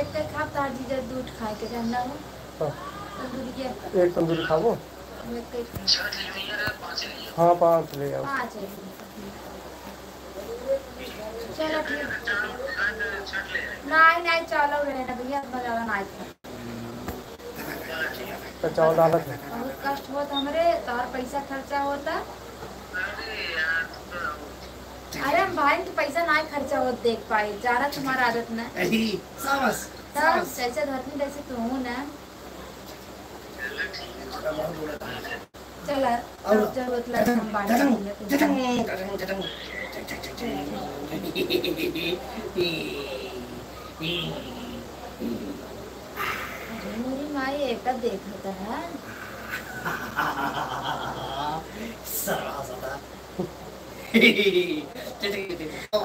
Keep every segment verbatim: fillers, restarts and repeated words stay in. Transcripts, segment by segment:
एते खा तार जीजा दूध खाए के जानना हो तंदूरी है एक तंदूरी खाओ हां पांच ले आओ पांच ले चलो ठीक नहीं नहीं चलो रे ना भैया बजाना नहीं पचाव डालत है बहुत कष्ट होत हमरे तोर पैसा खर्चा होता अरे भाई तो पैसा ना खर्चा होत देख पाई जारा तुम्हारा आदत ना अही सावस तब जैसे धरती जैसे तू हूं ना चला और जरूरत लग हम बात करेंगे माई एक देखता है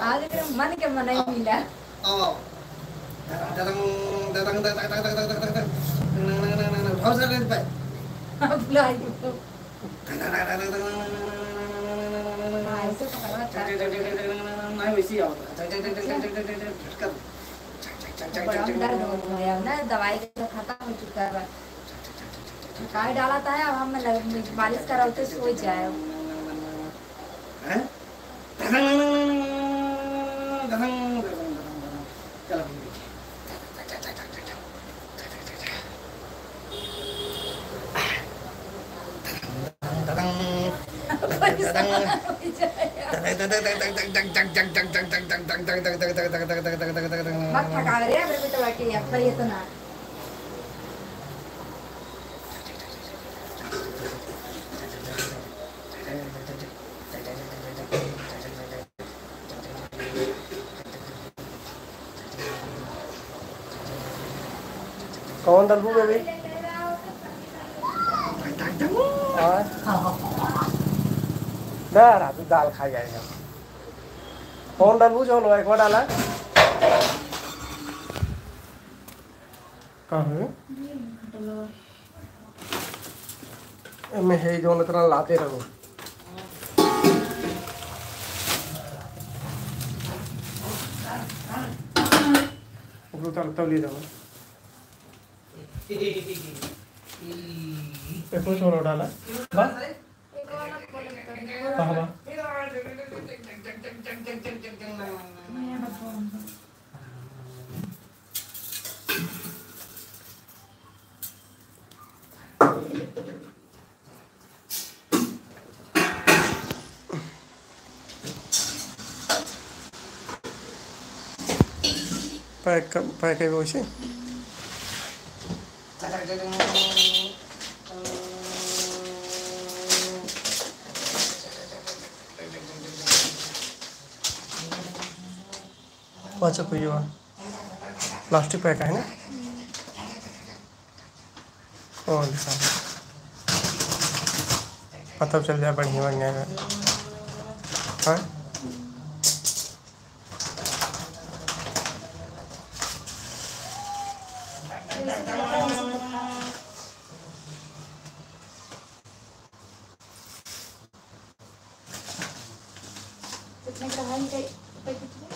आज मन के मन नहीं मिला ना दवाई का खाता हो चुका है काय डाला था अब हम मालिश कराते सो जाए हैं मत थका रे मेरे बेटा बैठे है पर ये तो ना कौन दलबू बेबी ना रात दाल खा जाएगा कौन दलबू जो लो एक बार डाला मैं है जो इतना लाते रहूं तब ले जाओ एक और छोड़ डाला बस कहां बा पैक कर पैक है वैसे अच्छा कोई हुआ प्लास्टिक पैक है ना और पता चल जाए बढ़िया बढ़िया हाँ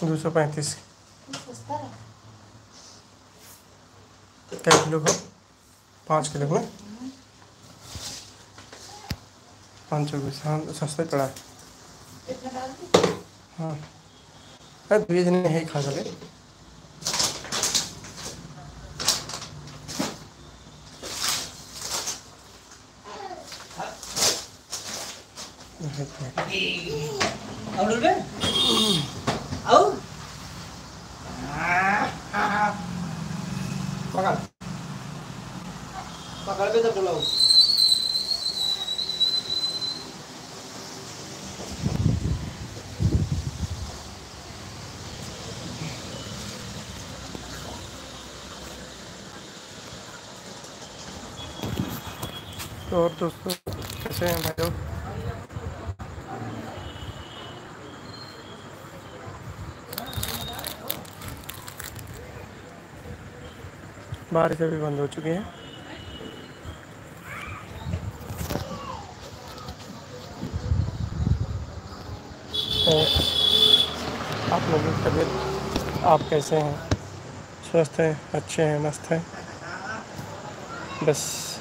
दो सौ पैंतीस क्या किलो का पाँच किलो का पाँच सौ बीस हाँ सस्ता ही पड़ा है हाँ अरे बीज नहीं है खा सके आओ पकड़ पकड़ के तो बुलाओ तो और दोस्तों कैसे हैं भाई लोग बारिश अभी बंद हो चुकी है तो आप लोगों की तबीयत आप कैसे हैं स्वस्थ हैं, अच्छे हैं, मस्त हैं। बस।